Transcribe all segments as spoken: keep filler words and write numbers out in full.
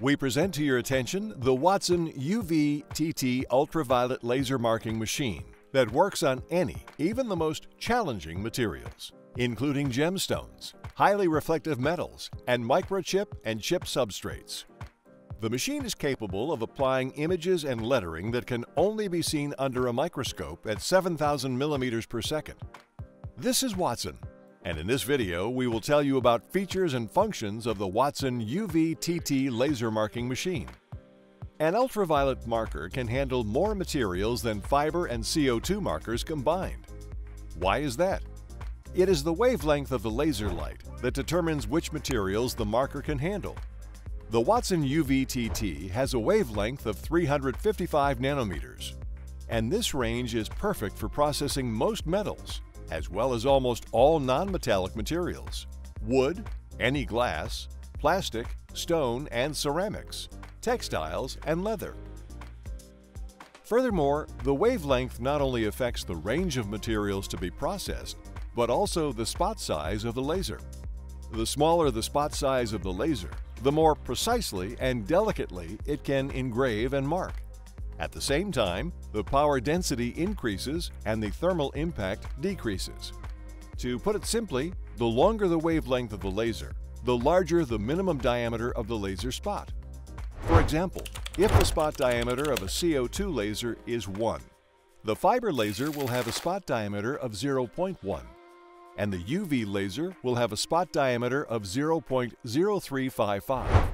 We present to your attention the Wattsan U V T T ultraviolet laser marking machine that works on any, even the most challenging materials, including gemstones, highly reflective metals, and microchip and chip substrates. The machine is capable of applying images and lettering that can only be seen under a microscope at seven thousand millimeters per second. This is Wattsan, and in this video we will tell you about features and functions of the Wattsan U V T T laser marking machine. An ultraviolet marker can handle more materials than fiber and C O two markers combined. Why is that? It is the wavelength of the laser light that determines which materials the marker can handle. The Wattsan U V T T has a wavelength of three hundred fifty-five nanometers, and this range is perfect for processing most metals, as well as almost all non-metallic materials: wood, any glass, plastic, stone and ceramics, textiles and leather. Furthermore, the wavelength not only affects the range of materials to be processed, but also the spot size of the laser. The smaller the spot size of the laser, the more precisely and delicately it can engrave and mark. At the same time, the power density increases and the thermal impact decreases. To put it simply, the longer the wavelength of the laser, the larger the minimum diameter of the laser spot. For example, if the spot diameter of a C O two laser is one, the fiber laser will have a spot diameter of zero point one, and the U V laser will have a spot diameter of zero point zero three five five.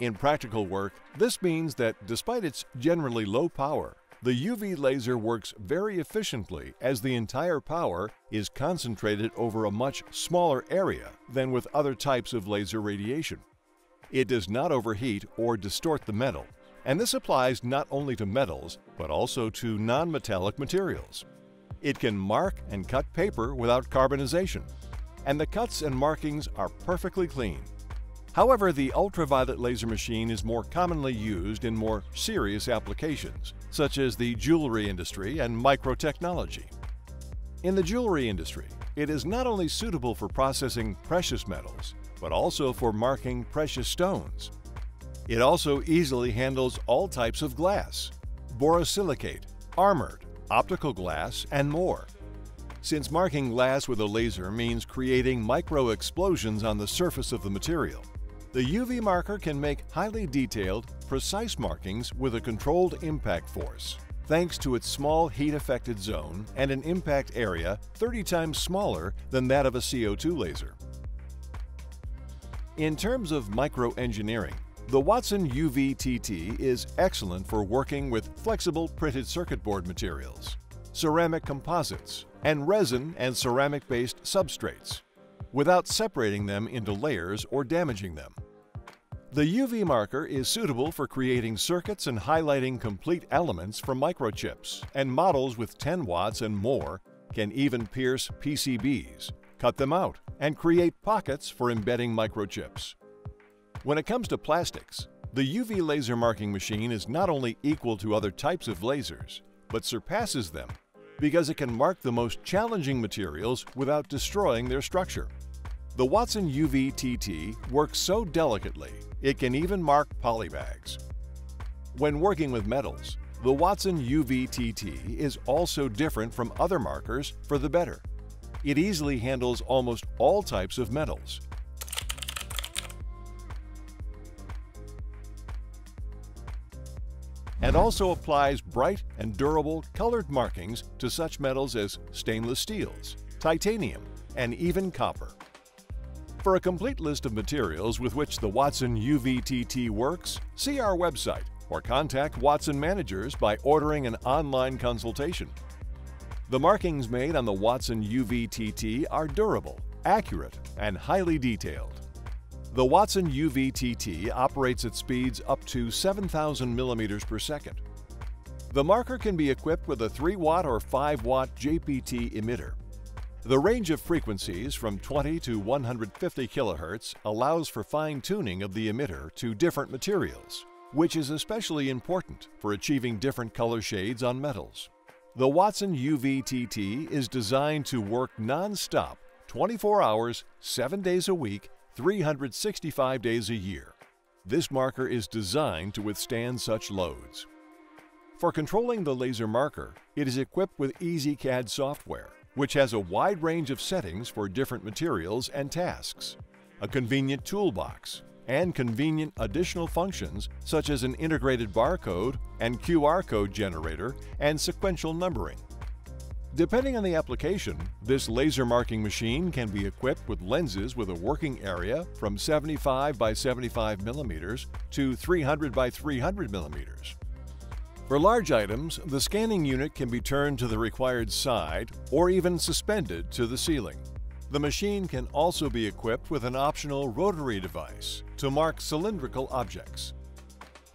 In practical work, this means that despite its generally low power, the U V laser works very efficiently as the entire power is concentrated over a much smaller area than with other types of laser radiation. It does not overheat or distort the metal, and this applies not only to metals but also to non-metallic materials. It can mark and cut paper without carbonization, and the cuts and markings are perfectly clean. However, the ultraviolet laser machine is more commonly used in more serious applications, such as the jewelry industry and microtechnology. In the jewelry industry, it is not only suitable for processing precious metals, but also for marking precious stones. It also easily handles all types of glass, borosilicate, armored, optical glass, and more. Since marking glass with a laser means creating micro-explosions on the surface of the material, the U V marker can make highly detailed, precise markings with a controlled impact force, thanks to its small heat-affected zone and an impact area thirty times smaller than that of a C O two laser. In terms of micro-engineering, the Wattsan U V T T is excellent for working with flexible printed circuit board materials, ceramic composites, and resin and ceramic-based substrates, without separating them into layers or damaging them. The U V marker is suitable for creating circuits and highlighting complete elements from microchips, and models with ten watts and more can even pierce P C Bs, cut them out, and create pockets for embedding microchips. When it comes to plastics, the U V laser marking machine is not only equal to other types of lasers, but surpasses them because it can mark the most challenging materials without destroying their structure. The Wattsan U V T T works so delicately, it can even mark polybags. When working with metals, the Wattsan U V T T is also different from other markers for the better. It easily handles almost all types of metals. And also applies bright and durable colored markings to such metals as stainless steels, titanium, and even copper. For a complete list of materials with which the Wattsan U V T T works, see our website or contact Wattsan managers by ordering an online consultation. The markings made on the Wattsan U V T T are durable, accurate, and highly detailed. The Wattsan U V T T operates at speeds up to seven thousand millimeters per second. The marker can be equipped with a three watt or five watt J P T emitter. The range of frequencies from twenty to one hundred fifty kilohertz allows for fine-tuning of the emitter to different materials, which is especially important for achieving different color shades on metals. The Wattsan U V T T is designed to work non-stop, twenty-four hours, seven days a week, three hundred sixty-five days a year. This marker is designed to withstand such loads. For controlling the laser marker, it is equipped with EasyCAD software, which has a wide range of settings for different materials and tasks, a convenient toolbox, and convenient additional functions such as an integrated barcode and Q R code generator and sequential numbering. Depending on the application, this laser marking machine can be equipped with lenses with a working area from seventy-five by seventy-five millimeters to three hundred by three hundred millimeters. For large items, the scanning unit can be turned to the required side or even suspended to the ceiling. The machine can also be equipped with an optional rotary device to mark cylindrical objects.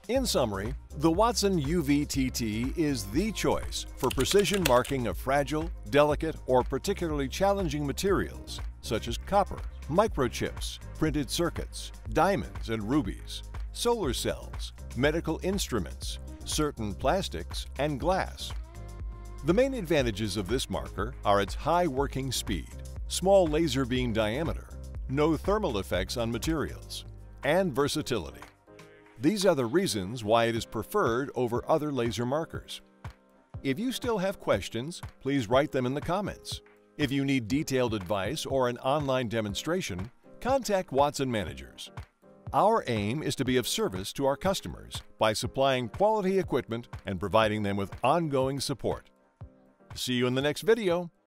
In summary, the Wattsan U V T T is the choice for precision marking of fragile, delicate, or particularly challenging materials such as copper, microchips, printed circuits, diamonds and rubies, solar cells, medical instruments, certain plastics, and glass. The main advantages of this marker are its high working speed, small laser beam diameter, no thermal effects on materials, and versatility. These are the reasons why it is preferred over other laser markers. If you still have questions, please write them in the comments. If you need detailed advice or an online demonstration, contact Wattsan managers. Our aim is to be of service to our customers by supplying quality equipment and providing them with ongoing support. See you in the next video.